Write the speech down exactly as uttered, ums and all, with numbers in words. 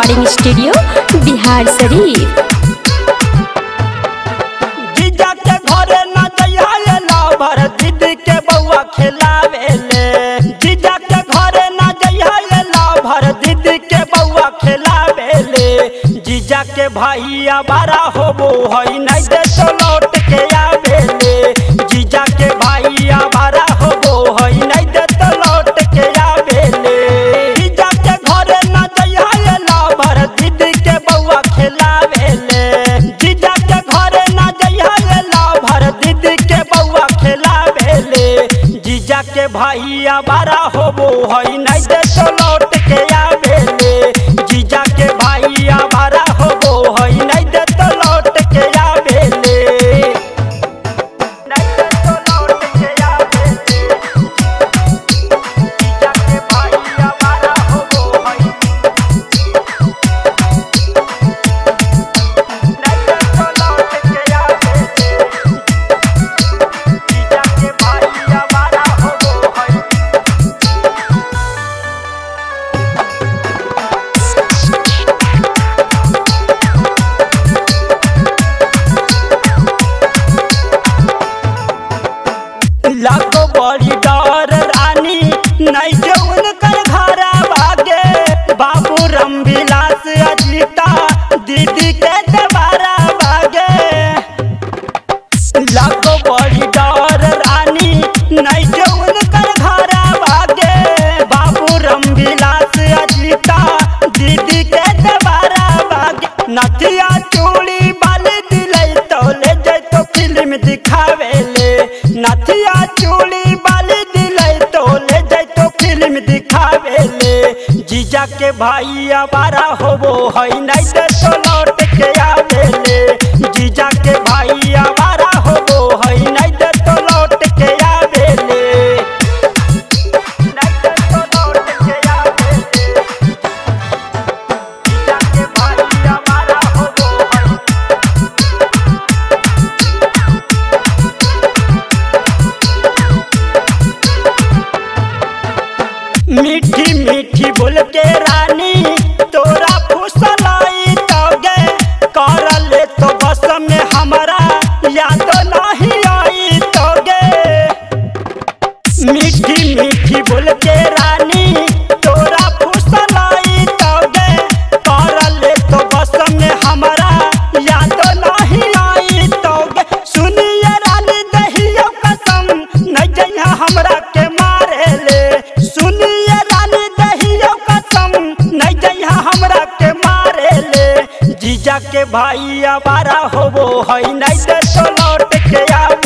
Recording studio Bihar Sharif. के भैया बड़ा होबो है नहीं दे तो लौट के आवेले। जीजा के भैया बड़ा होबो है नहीं दे तो लौट के आवेले। जीजा के घरे ना जाइए ना भर दीदी के बउआ खेलावेले। जीजा के घरे ना जाइए ना भर दीदी के बउआ खेलावेले। जीजा के भैया बड़ा होबो है नहीं दे तो लौट के आवेले। जीजा के भैया बड़ा लागो बड़ी डर रानी नहीं जो उनकर घर भागे। बाबू रामविलास अजीता दीदी के दबारा भागे। लागो बड़ी डर रानी नहीं जो उनकर घर भागे। बाबू रामविलास अजीता दीदी के दबारा भागे। नथिया चूड़ी वाले दिले तो ले जाए तो फिल्म दिखावेले। नथिया चूड़ी वाली दिले तो ले जाए तो फिल्म दिखावेले। जीजा के भैया बड़ा होबो है नहीं दे तो लौट के आवेले। जीजा के भैया बड़ा होबो है नहीं दे तो लौट के आवेले। मीठी मीठी बोल के रानी तोरा फुसलाई तोगे। करल तो बस में हमारा याद नहीं आई तोगे। मीठी मीठी बोल के रानी तोरा फुसलाई तोगे। करल तो बस में हमारा याद नहीं आई तोगे। सुनिए रानी दहिया कसम नहीं जइहा हमरा के मारेले। सुनिए जीजा के भैया बड़ा होबो है नहीं दे तो लौट के आवेले।